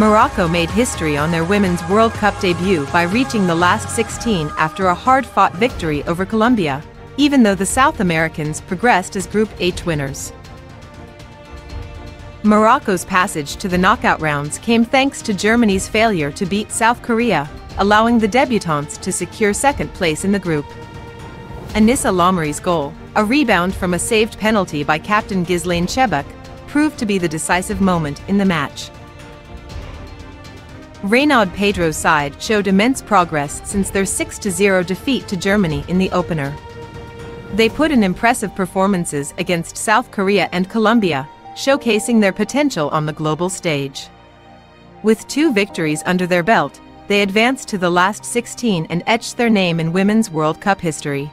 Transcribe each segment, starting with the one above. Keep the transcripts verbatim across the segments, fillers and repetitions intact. Morocco made history on their Women's World Cup debut by reaching the last sixteen after a hard-fought victory over Colombia, even though the South Americans progressed as Group H winners. Morocco's passage to the knockout rounds came thanks to Germany's failure to beat South Korea, allowing the debutantes to secure second place in the group. Anissa Lahmari's goal, a rebound from a saved penalty by captain Ghizlane Chebbak, proved to be the decisive moment in the match. Reynaud Pedros' side showed immense progress since their six to zero defeat to Germany in the opener. They put in impressive performances against South Korea and Colombia, showcasing their potential on the global stage. With two victories under their belt, they advanced to the last sixteen and etched their name in Women's World Cup history.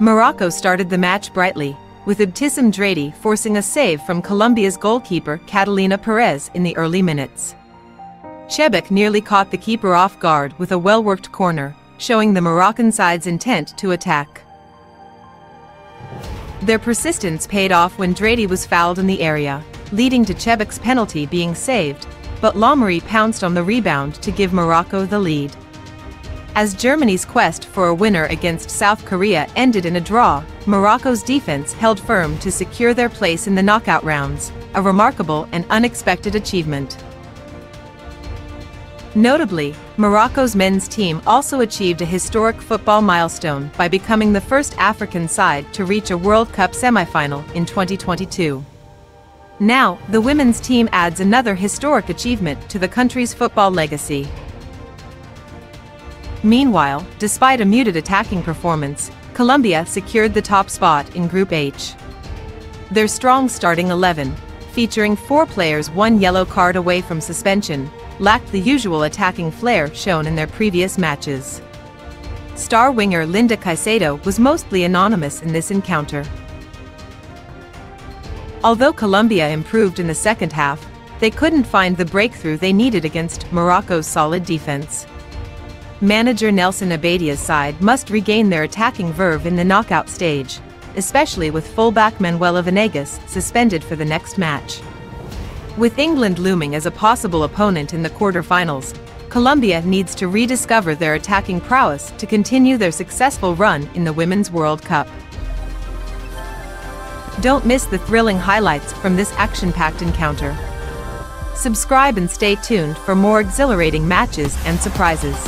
Morocco started the match brightly, with Ibtissam Jraidi forcing a save from Colombia's goalkeeper Catalina Perez in the early minutes. Chebbak nearly caught the keeper off guard with a well-worked corner, showing the Moroccan side's intent to attack. Their persistence paid off when Jraidi was fouled in the area, leading to Chebbak's penalty being saved, but Lahmari pounced on the rebound to give Morocco the lead. As Germany's quest for a winner against South Korea ended in a draw, Morocco's defense held firm to secure their place in the knockout rounds, a remarkable and unexpected achievement. Notably, Morocco's men's team also achieved a historic football milestone by becoming the first African side to reach a World Cup semifinal in twenty twenty-two. Now, the women's team adds another historic achievement to the country's football legacy. Meanwhile, despite a muted attacking performance, Colombia secured the top spot in Group H. Their strong starting eleven, featuring four players one yellow card away from suspension, lacked the usual attacking flair shown in their previous matches. Star winger Linda Caicedo was mostly anonymous in this encounter. Although Colombia improved in the second half, they couldn't find the breakthrough they needed against Morocco's solid defense. Manager Nelson Abadia's side must regain their attacking verve in the knockout stage, especially with fullback Manuela Venegas suspended for the next match. With England looming as a possible opponent in the quarterfinals, Colombia needs to rediscover their attacking prowess to continue their successful run in the Women's World Cup. Don't miss the thrilling highlights from this action-packed encounter. Subscribe and stay tuned for more exhilarating matches and surprises.